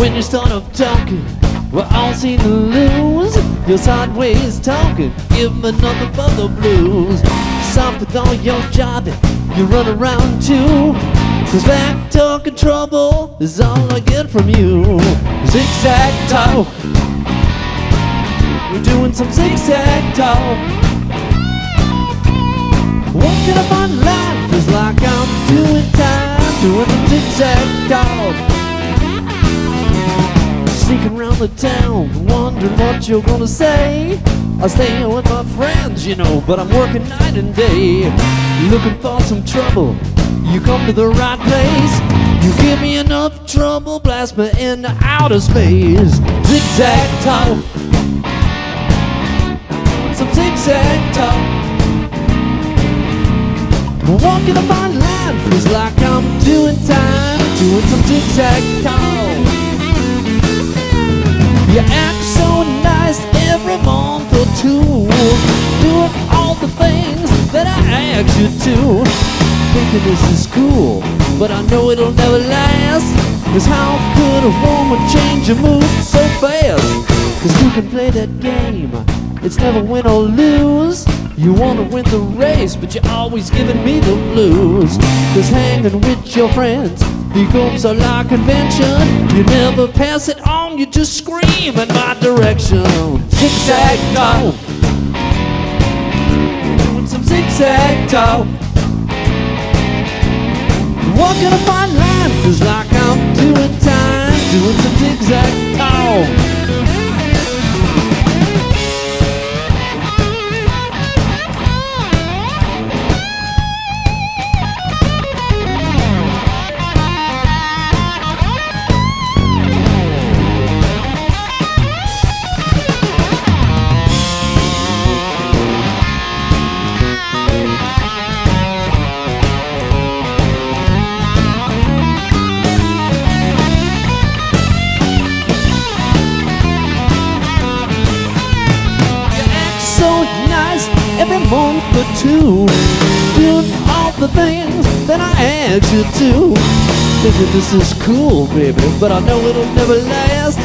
When you start up talking, we're all seen to lose. You're sideways talking, give another brother blues. Soft with all your jobbing, you run around too. Cause back talk and trouble is all I get from you. Zig-zag talk. We're doing some zig-zag talk. Walking up on life is like I'm doing time, doing some zig-zag talk. Sneaking around the town, wondering what you're gonna say. I stay with my friends, you know, but I'm working night and day. Looking for some trouble, you come to the right place. You give me enough trouble, blast me into outer space. Zig-zag talk. Some zig-zag talk. Walking a fine line, feels like I'm doing time, doing some zig-zag talk. You act so nice every month or two, doing all the things that I ask you to. Thinking this is cool, but I know it'll never last. Cause how could a woman change a mood so fast? Cause you can play that game, it's never win or lose. You wanna win the race, but you're always giving me the blues. Cause hanging with your friends becomes a law convention. You never pass it on, you just scream in my direction. Zig-zag talk. Doing some zig-zag talk. Walking a fine line, feels like I'm doing time, doing some zig-zag talk. Every month or two, doing all the things that I asked you to. Thinking this is cool, baby, but I know it'll never last.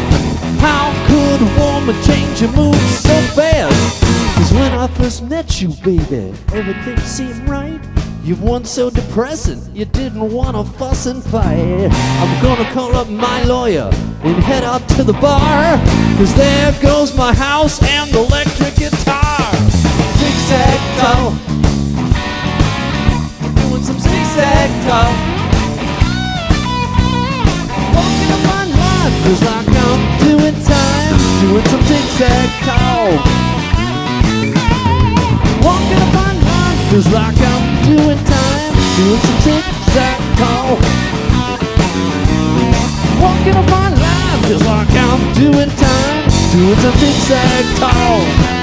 How could a woman change your mood so fast? Cause when I first met you, baby, everything seemed right. You weren't so depressing, you didn't wanna fuss and fight. I'm gonna call up my lawyer and head out to the bar. Cause there goes my house and the electric guitar. Zig-zag talk. Doing some zig-zag talk. Walking up my line, feels like I'm doing time, doing some zig-zag talk. Walking up my line, feels like I'm doing time, doing some zig-zag talk. Walking up my line, feels like I'm doing time, doing some zig-zag talk.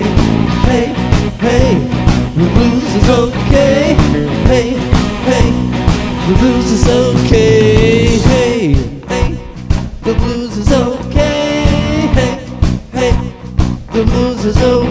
Hey, hey, hey, the blues is okay. Hey, hey, the blues is okay. Hey, hey, the blues is okay. Hey, hey, the blues is okay.